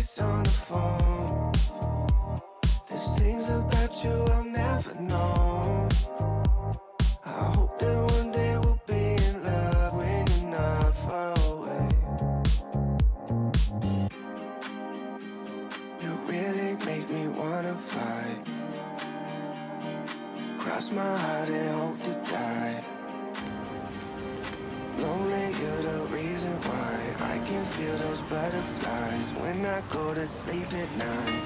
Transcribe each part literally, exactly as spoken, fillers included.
kiss on the phone. There's things about you I'll never know. I hope that one day we'll be in love when you're not far away. You really make me wanna fly, cross my heart and hope to die. Lonely, you're the reason why I can feel those butterflies when I go to sleep at night.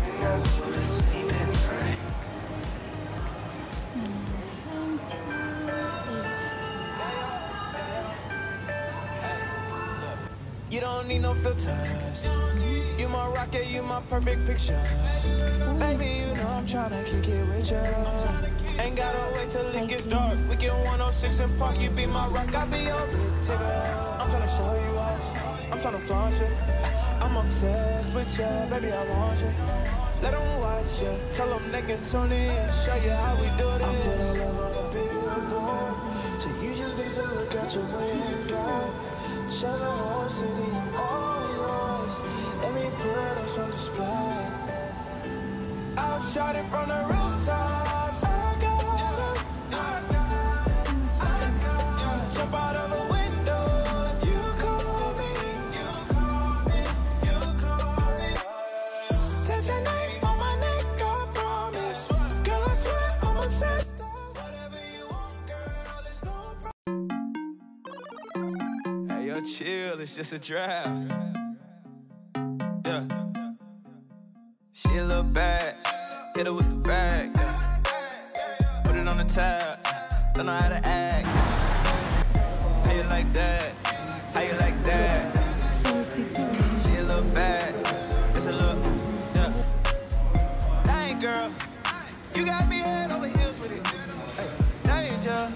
When I go to sleep at night. You don't need no filters. You my rocket, you my perfect picture. Baby, you know I'm tryna kick it with ya. Ain't gotta wait till it gets dark. We get one oh six and Park, you be my rock, I be your big ticker. I'm tryna show you off, I'm tryna flaunt you. I'm obsessed with ya, baby, I want you. Let them watch ya, tell them they can tune in. Show you how we do this. I'm putting all over the billboard, so you just need to look out your window. Show the whole city, I'm all yours. Every prayer that's on display, I'll shout it from the rooftops. I got it, I got it, I got it. Jump out of a window if you call me. You call me, you call me. Touch your name on my neck, I promise. Girl, I swear I'm obsessed. Whatever you want, girl, it's no problem. Hey, yo, chill, it's just a draft. Yeah. She a little bad, hit her with the bag, yeah. Put it on the tab, don't know how to act. How you like that? How you like that? She a little bad, it's a little, yeah. Dang girl, you got me head over heels with it. Danger,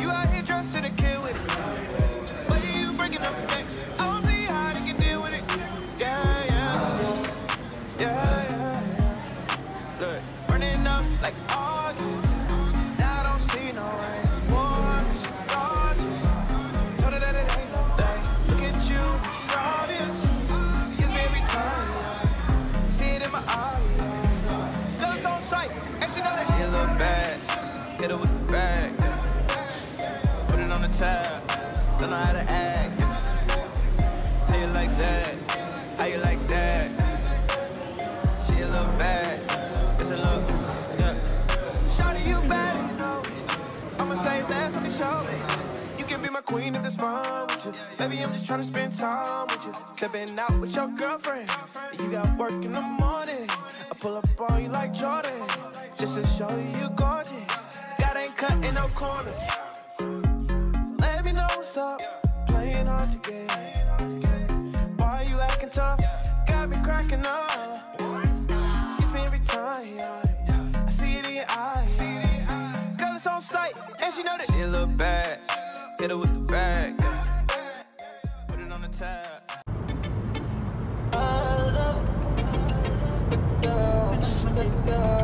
you out here dressing a kid with it. But you breaking up next, I don't see how they can deal with it. Yeah. Yeah, yeah, yeah. Look, burning up like August. Now I don't see no race. Boy, she's gorgeous. Told her that it ain't no thing. Look at you, it's obvious. Gives me every time, yeah. See it in my eye, yeah. Guns on sight, and she know that. She a little bad, hit her with the bag, yeah. Put it on the tab, don't know how to act, yeah. How you like that? How you like that? Bad. It's a look, yeah. Shawty, you bad, you know. I'ma say less, let me show it. You can be my queen if it's fun with you. Baby, I'm just tryna spend time with you. Stepping out with your girlfriend. You got work in the morning. I pull up on you like Jordan, just to show you you gorgeous. God ain't cutting no corners. So let me know what's up. Playing hard to get. Why you acting tough? Got me cracking up. I see it in your eyes. Girl, it's on sight, and she know that. She a little bad, hit her with the bag, yeah. Put it on the tab. I love you, girl.